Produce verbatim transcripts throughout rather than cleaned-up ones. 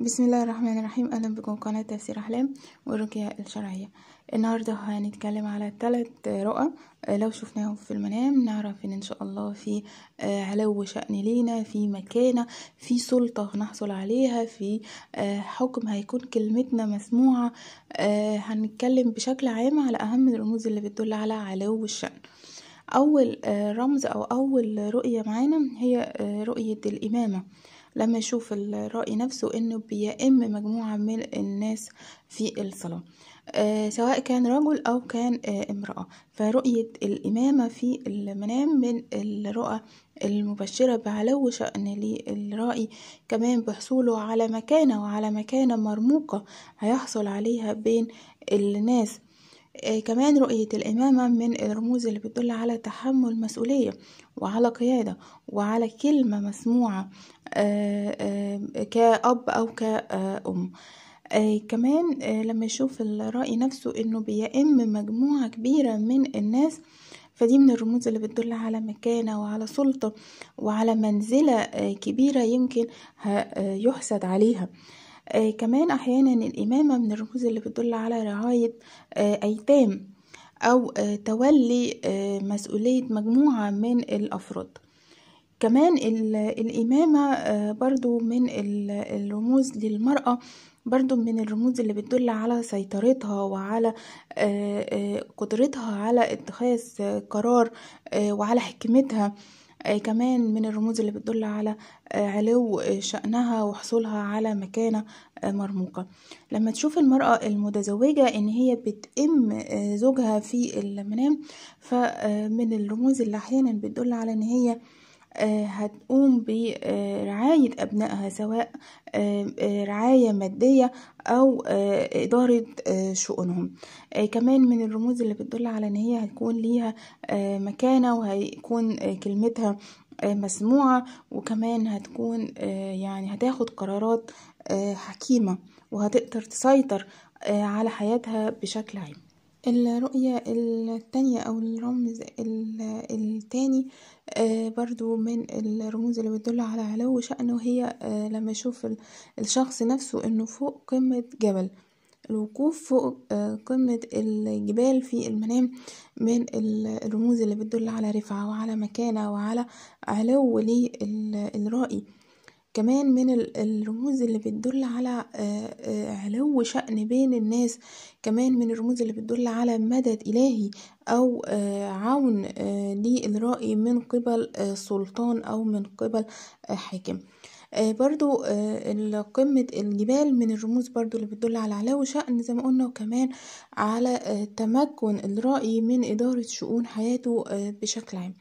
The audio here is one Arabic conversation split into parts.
بسم الله الرحمن الرحيم. اهلا بكم قناه تفسير احلام والرقيه الشرعيه. النهارده هنتكلم على ثلاث رؤى لو شفناهم في المنام نعرف ان ان شاء الله في علو شأن لينا، في مكانه، في سلطه نحصل عليها، في حكم هيكون كلمتنا مسموعه. هنتكلم بشكل عام على اهم الرموز اللي بتدل على علو الشأن. اول رمز او اول رؤيه معانا هي رؤيه الامامه، لما يشوف الرأي نفسه انه بيأم مجموعة من الناس في الصلاة، آه سواء كان رجل او كان آه امرأة. فرؤية الإمامة في المنام من الرؤى المبشرة بعلو شأن للرأي، كمان بحصوله على مكانة، وعلى مكانة مرموقة هيحصل عليها بين الناس. آه كمان رؤية الإمامة من الرموز اللي بتدل على تحمل مسؤولية وعلى قيادة وعلى كلمة مسموعة آآ آآ كأب أو كأم. كمان لما يشوف الرأي نفسه إنه بيأم مجموعة كبيرة من الناس، فدي من الرموز اللي بتدل على مكانة وعلى سلطة وعلى منزلة كبيرة يمكن يحسد عليها. كمان أحيانا الإمامة من الرموز اللي بتدل على رعاية أيتام أو تولي مسؤولية مجموعة من الأفراد. كمان الإمامة برضو من الرموز للمرأة، برضو من الرموز اللي بتدل على سيطرتها وعلى قدرتها على اتخاذ قرار وعلى حكمتها. كمان من الرموز اللي بتدل على علو شأنها وحصولها على مكانة مرموقة. لما تشوف المرأة المتزوجة ان هي بتأم زوجها في المنام، فمن الرموز اللي احيانا بتدل على ان هي هتقوم برعاية أبنائها، سواء رعاية مادية أو إدارة شؤونهم. كمان من الرموز اللي بتدل على إن هي هتكون ليها مكانة وهيكون كلمتها مسموعة، وكمان هتكون يعني هتاخد قرارات حكيمة وهتقدر تسيطر على حياتها بشكل عام. الرؤية التانية او الرمز التاني برضو من الرموز اللي بتدل على علو شأنه هي لما يشوف الشخص نفسه انه فوق قمة جبل. الوقوف فوق قمة الجبال في المنام من الرموز اللي بتدل على رفعة وعلى مكانة وعلى علو للرأي. كمان من الرموز اللي بتدل على علو شأن بين الناس، كمان من الرموز اللي بتدل على مدد إلهي أو عون للرأي من قبل سلطان أو من قبل حاكم. برضو قمة الجبال من الرموز برضو اللي بتدل على علو شأن زي ما قلنا، وكمان على تمكن الرأي من إدارة شؤون حياته بشكل عام.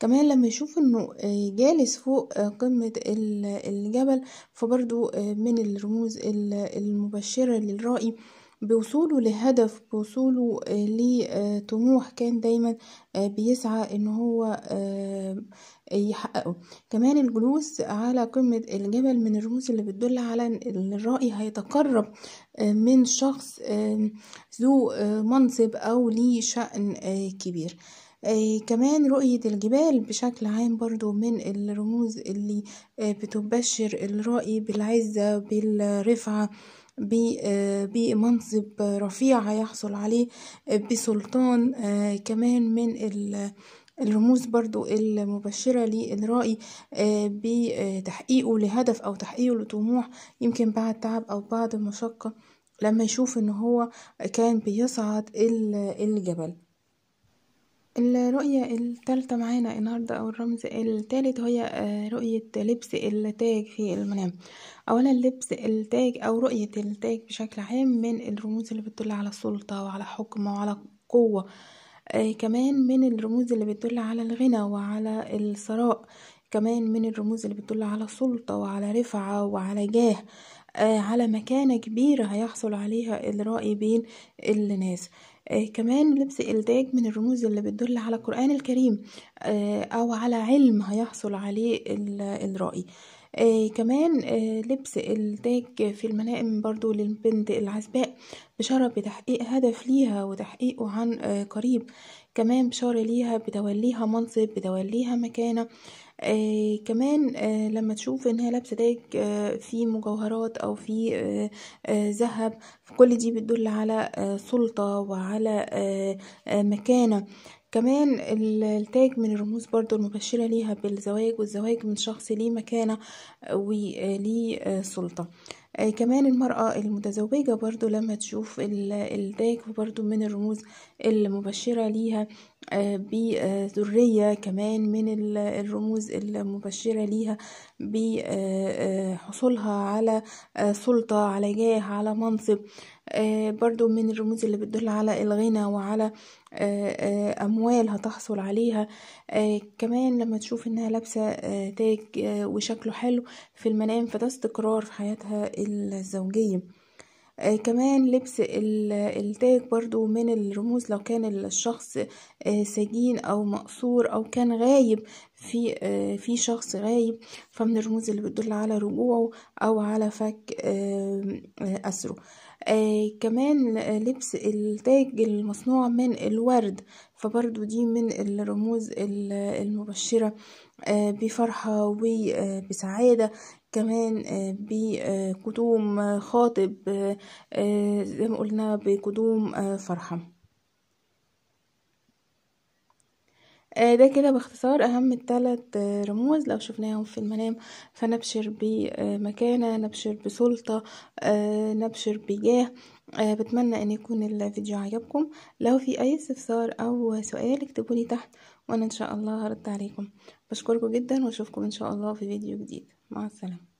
كمان لما يشوف انه جالس فوق قمة الجبل، فبرضو من الرموز المبشرة للرأي بوصوله لهدف، بوصوله لطموح كان دايما بيسعى ان هو يحققه. كمان الجلوس على قمة الجبل من الرموز اللي بتدل على ان الرأي هيتقرب من شخص ذو منصب او ليه شأن كبير. آه كمان رؤية الجبال بشكل عام برضو من الرموز اللي آه بتبشر الرأي بالعزة، بالرفعة، بمنصب آه رفيع هيحصل عليه، آه بسلطان. آه كمان من الرموز برضو المبشرة للرأي آه بتحقيقه لهدف أو تحقيقه لطموح يمكن بعد تعب أو بعد مشقة، لما يشوف إن هو كان بيصعد الجبل. الرؤية الثالثة معانا النهاردة أو الرمز الثالث هي رؤية لبس التاج في المنام. أولا لبس التاج أو رؤية التاج بشكل عام من الرموز اللي بتدل على السلطة وعلى حكم وعلى قوة. آه كمان من الرموز اللي بتدل على الغنى وعلى الثراء. كمان من الرموز اللي بتدل على السلطة وعلى رفعة وعلى جاه، آه على مكانة كبيرة هيحصل عليها الرأي بين الناس. آه كمان لبس التاج من الرموز اللي بتدل على القرآن الكريم آه او على علم هيحصل عليه الرأي. آه كمان آه لبس التاج في المنام برضو للبنت العزباء، بشارة بتحقيق هدف ليها وتحقيقه عن آه قريب. كمان بشارة ليها بتوليها منصب، بتوليها مكانة، آه كمان آه لما تشوف انها لابسه تاج آه في مجوهرات او في آه آه ذهب، كل دي بتدل على آه سلطه وعلى آه آه مكانه. كمان التاج من الرموز برضو المبشرة ليها بالزواج، والزواج من شخص ليه مكانة وليه سلطة. كمان المرأة المتزوجة برضو لما تشوف التاج برضو من الرموز المبشرة ليها بذرية، كمان من الرموز المبشرة ليها بحصولها على سلطة، على جاه، على منصب. برضو من الرموز اللي بتدل على الغنى وعلى أموال هتحصل عليها. كمان لما تشوف انها لابسة تاج وشكله حلو في المنام، فده استقرار في حياتها الزوجية. كمان لبس التاج برضو من الرموز، لو كان الشخص سجين او مقصور او كان غايب، في في شخص غايب، فمن الرموز اللي بتدل على رجوعه او على فك أسره. آه كمان لبس التاج المصنوع من الورد، فبرضو دي من الرموز المبشرة آه بفرحة وبسعادة، كمان آه بقدوم آه خاطب آه زي ما قلنا بقدوم آه فرحة. ده كده باختصار اهم الثلاث رموز لو شفناهم في المنام، فنبشر بمكانة، نبشر بسلطة، نبشر بجاه. بتمنى ان يكون الفيديو عجبكم. لو في اي استفسار او سؤال اكتبولي تحت، وانا ان شاء الله هرد عليكم. بشكركم جدا، واشوفكم ان شاء الله في فيديو جديد. مع السلامة.